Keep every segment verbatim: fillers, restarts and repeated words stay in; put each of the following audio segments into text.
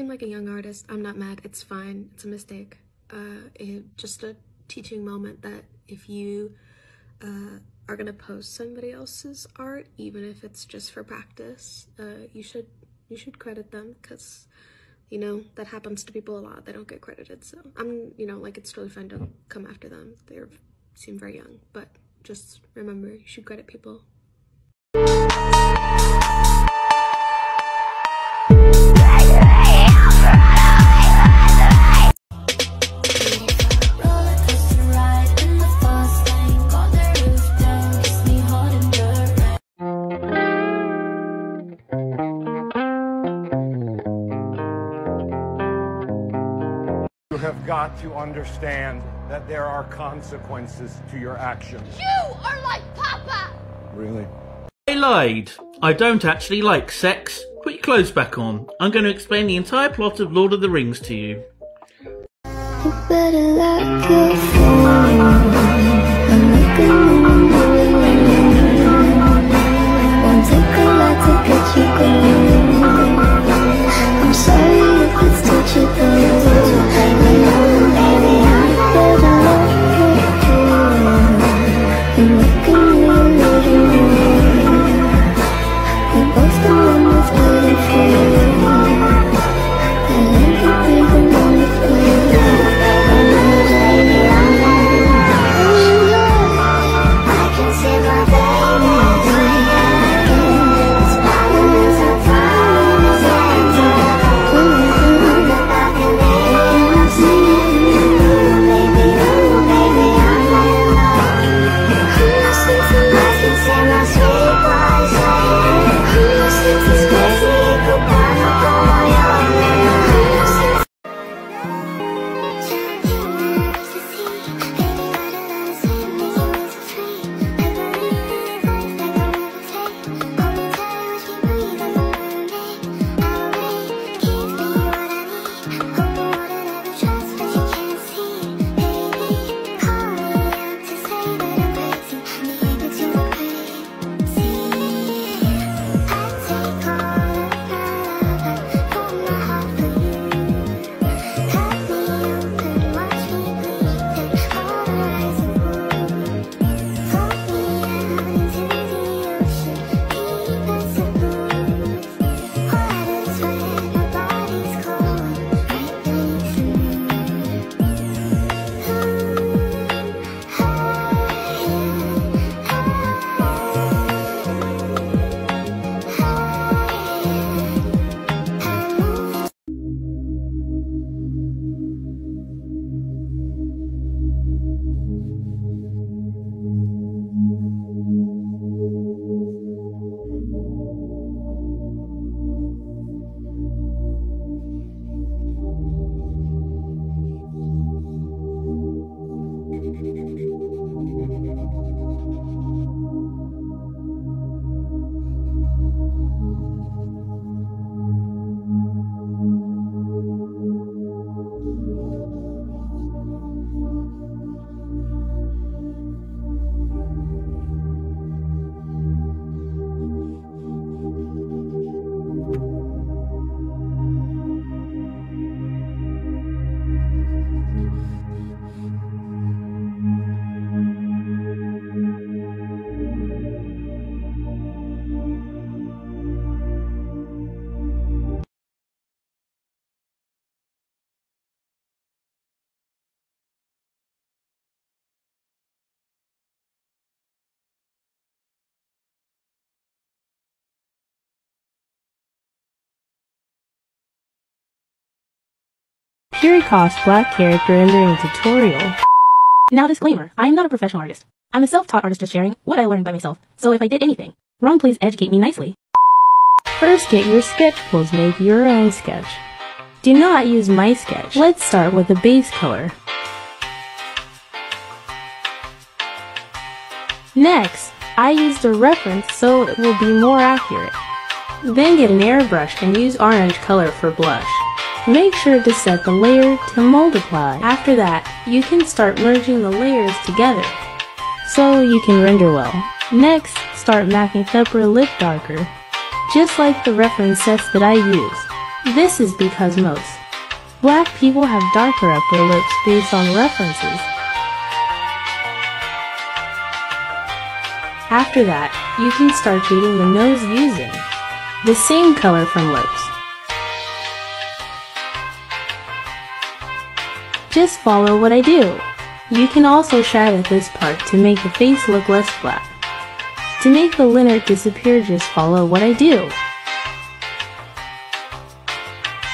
seem like a young artist. I'm not mad. It's fine. It's a mistake. Uh, it, just a teaching moment that if you uh, are gonna post somebody else's art, even if it's just for practice, uh, you should you should credit them, because you know that happens to people a lot. They don't get credited, so I'm you know like it's totally fine to come after them. They seem very young, but just remember you should credit people. Have got to understand that there are consequences to your actions. You are like Papa! Really? I lied. I don't actually like sex. Put your clothes back on. I'm going to explain the entire plot of Lord of the Rings to you. You better like your I'm sorry if it's touchy. Dericoff's black character rendering tutorial. Now disclaimer, I am not a professional artist. I'm a self-taught artist just sharing what I learned by myself, so if I did anything wrong, please educate me nicely. First get your sketch tools, make your own sketch. Do not use my sketch. Let's start with a base color. Next, I used a reference so it will be more accurate. Then get an airbrush and use orange color for blush. Make sure to set the layer to multiply. After that, you can start merging the layers together, so you can render well. Next, start matching up your lip darker. Just like the reference sets that I used, This is because most black people have darker upper lips based on references. After that, you can start treating the nose using the same color from lips. Just follow what I do. You can also shad at this part to make the face look less black. To make the linear disappear, just follow what I do.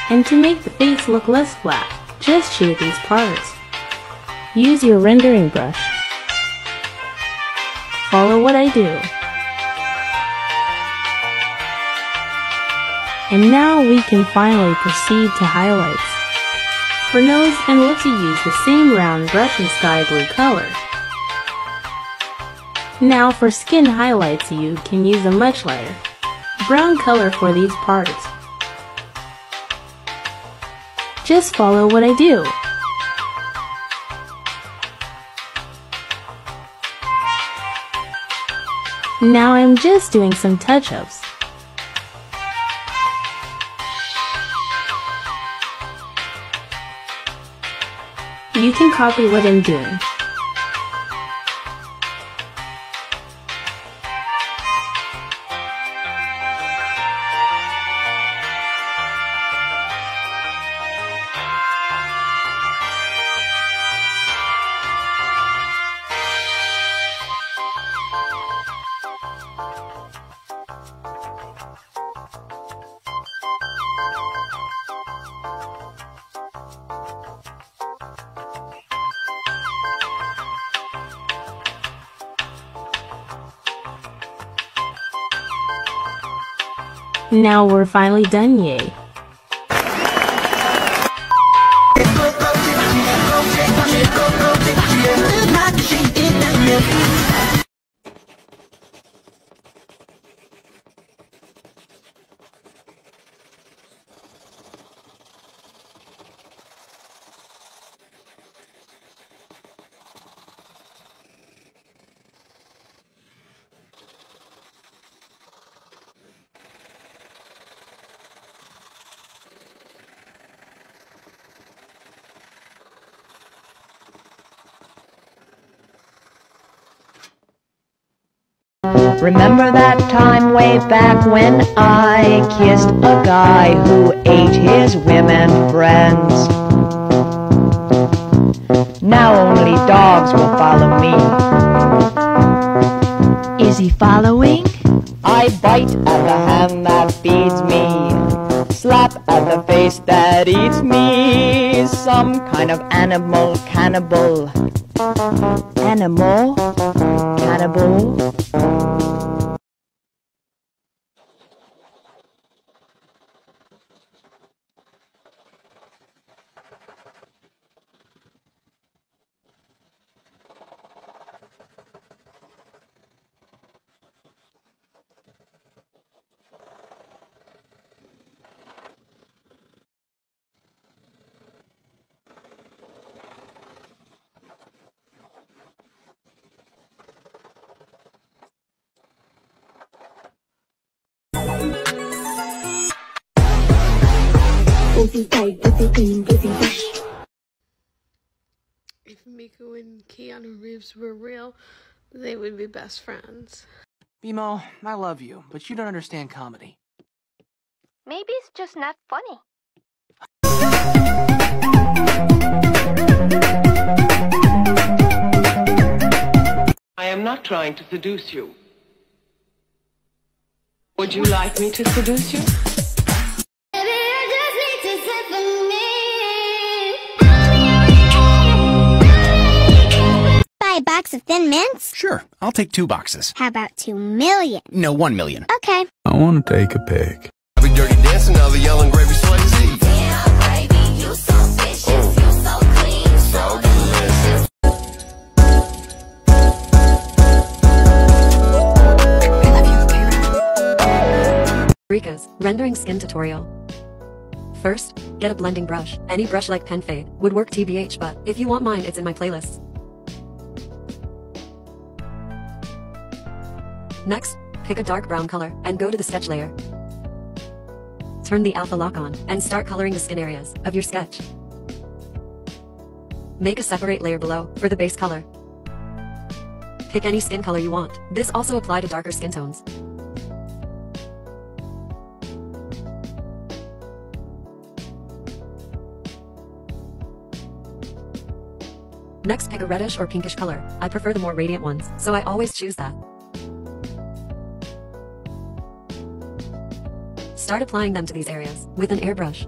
And to make the face look less black, just shade these parts. Use your rendering brush. Follow what I do. And now we can finally proceed to highlights. For nose and lips, you use the same round brush and sky blue color. Now for skin highlights, you can use a much lighter brown color for these parts. Just follow what I do. Now I'm just doing some touch-ups. You can copy what I'm doing. Now we're finally done, yay! Remember that time way back when I kissed a guy who ate his women friends? Now only dogs will follow me. Is he following? I bite at the hand that feeds me, slap at the face that eats me. Some kind of animal cannibal. Animal cannibal. If Miku and Keanu Reeves were real, they would be best friends. Bimo, I love you, but you don't understand comedy. Maybe it's just not funny. I am not trying to seduce you. Would you like me to seduce you? A box of Thin Mints? Sure, I'll take two boxes. How about two million? No, one million. Okay. I wanna take a pic. I'll be dirty dancing, now the yelling gravy slazy. Damn, baby, you so vicious, oh. You so clean, so delicious. I love you, Karen. Rika's rendering skin tutorial. First, get a blending brush. Any brush like Pen Fade would work T B H, but if you want mine, it's in my playlist. Next, pick a dark brown color and go to the sketch layer. turn the alpha lock on, and start coloring the skin areas of your sketch. Make a separate layer below for the base color. Pick any skin color you want. This also applies to darker skin tones. Next, pick a reddish or pinkish color. I prefer the more radiant ones, so I always choose that. Start applying them to these areas with an airbrush.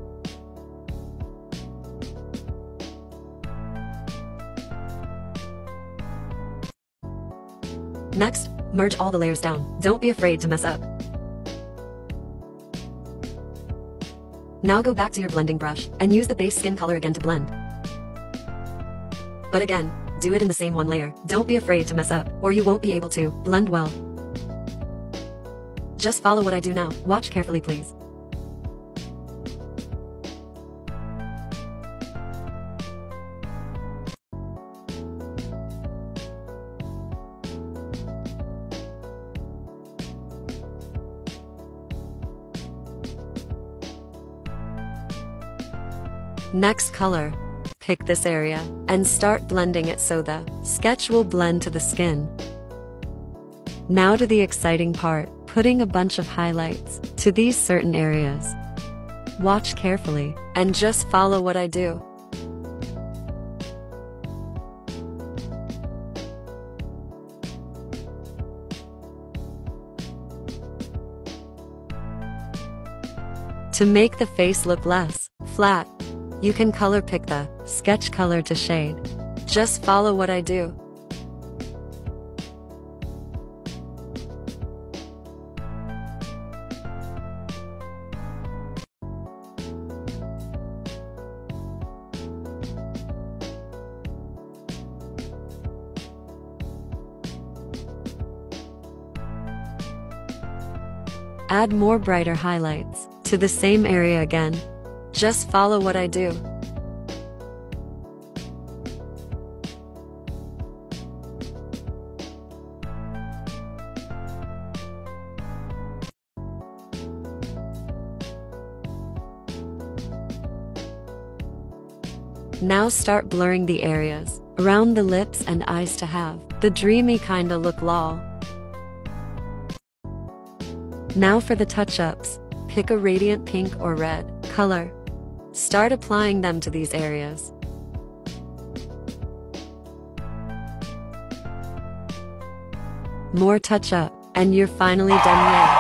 Next, merge all the layers down. Don't be afraid to mess up. Now go back to your blending brush and use the base skin color again to blend. But again, do it in the same one layer. Don't be afraid to mess up, or you won't be able to blend well. Just follow what I do now. Watch carefully, please. Next color. Pick this area and start blending it so the sketch will blend to the skin. Now to the exciting part, putting a bunch of highlights to these certain areas. Watch carefully and just follow what I do. To make the face look less flat, you can color pick the sketch color to shade. Just follow what I do. Add more brighter highlights to the same area again. Just follow what I do. Now start blurring the areas around the lips and eyes to have the dreamy kinda look lol. Now for the touch-ups, pick a radiant pink or red color. Start applying them to these areas. More touch up, and you're finally done yet.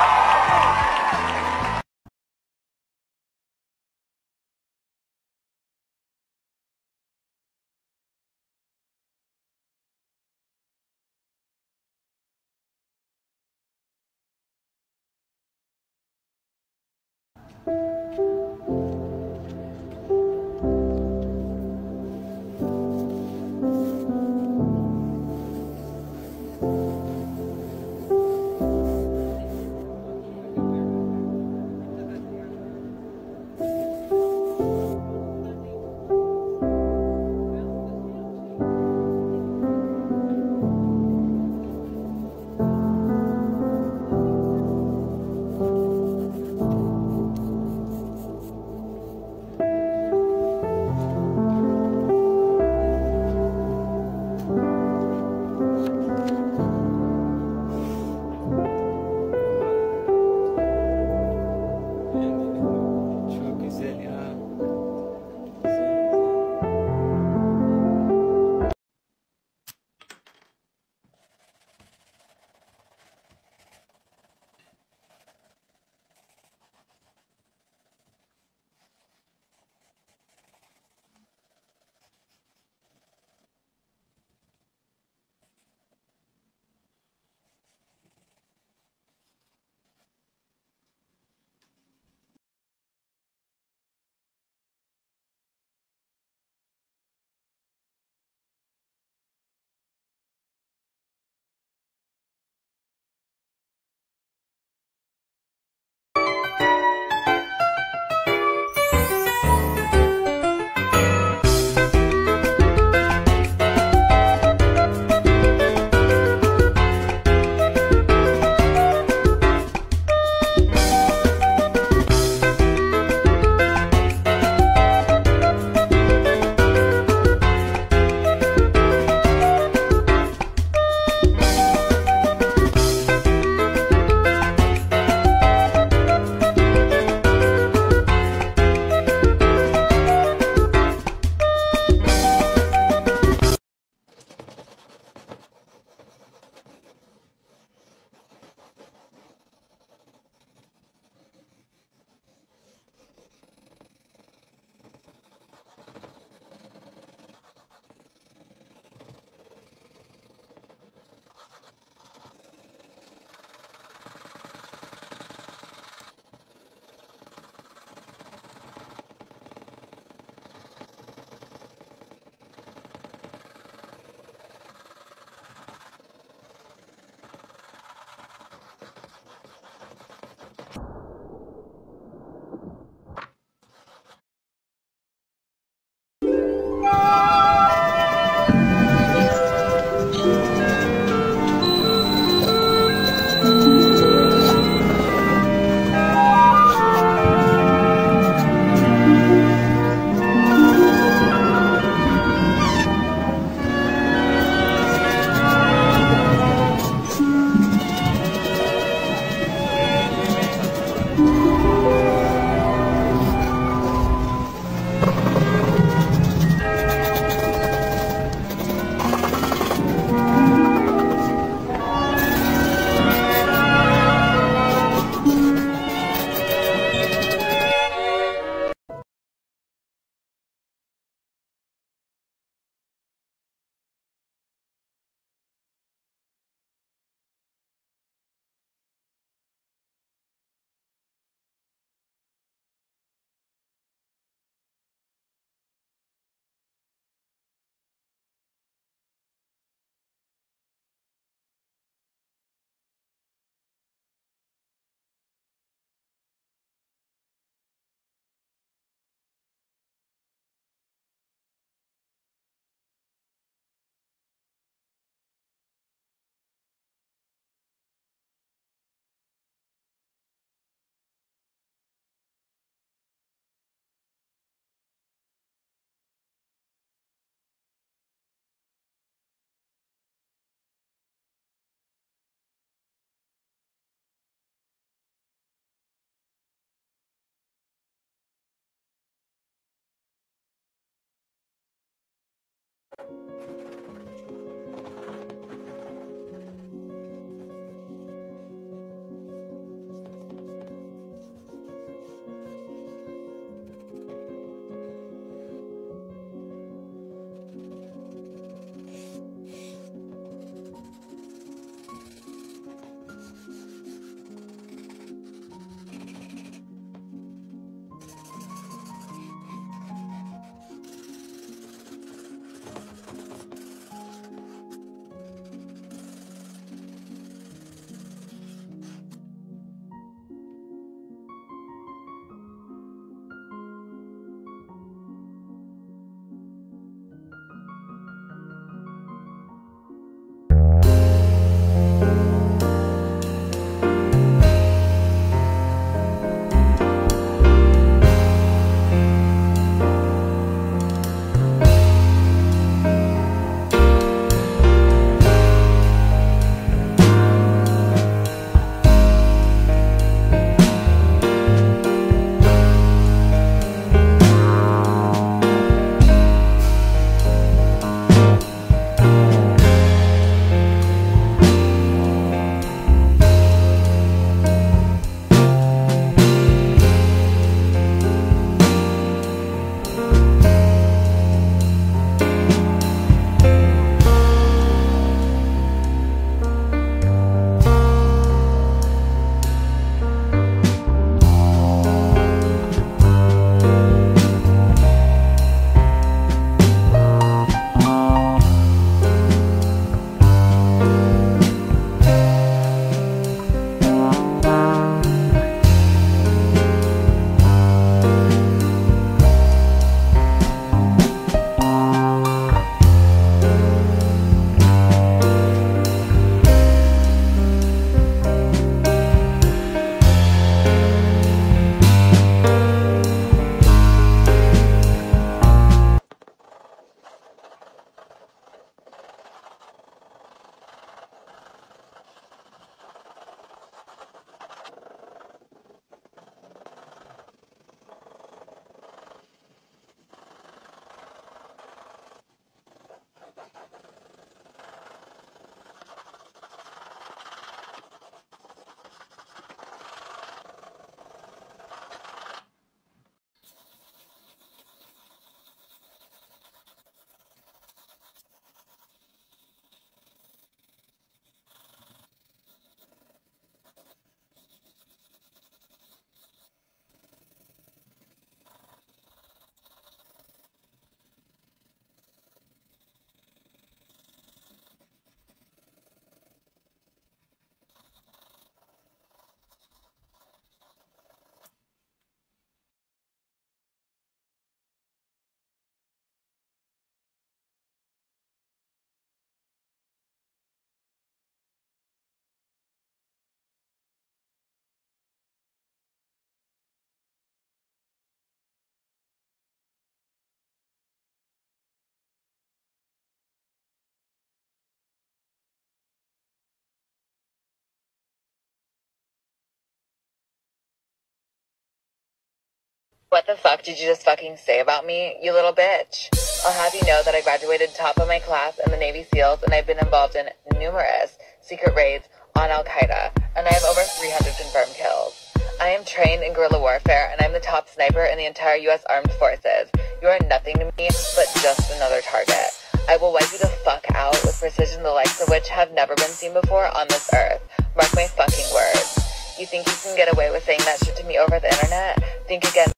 What the fuck did you just fucking say about me, you little bitch? I'll have you know that I graduated top of my class in the Navy SEALs, and I've been involved in numerous secret raids on Al-Qaeda, and I have over three hundred confirmed kills. I am trained in guerrilla warfare, and I'm the top sniper in the entire U S Armed Forces. You are nothing to me but just another target. I will wipe you the fuck out with precision the likes of which have never been seen before on this earth. Mark my fucking words. You think you can get away with saying that shit to me over the internet? Think again.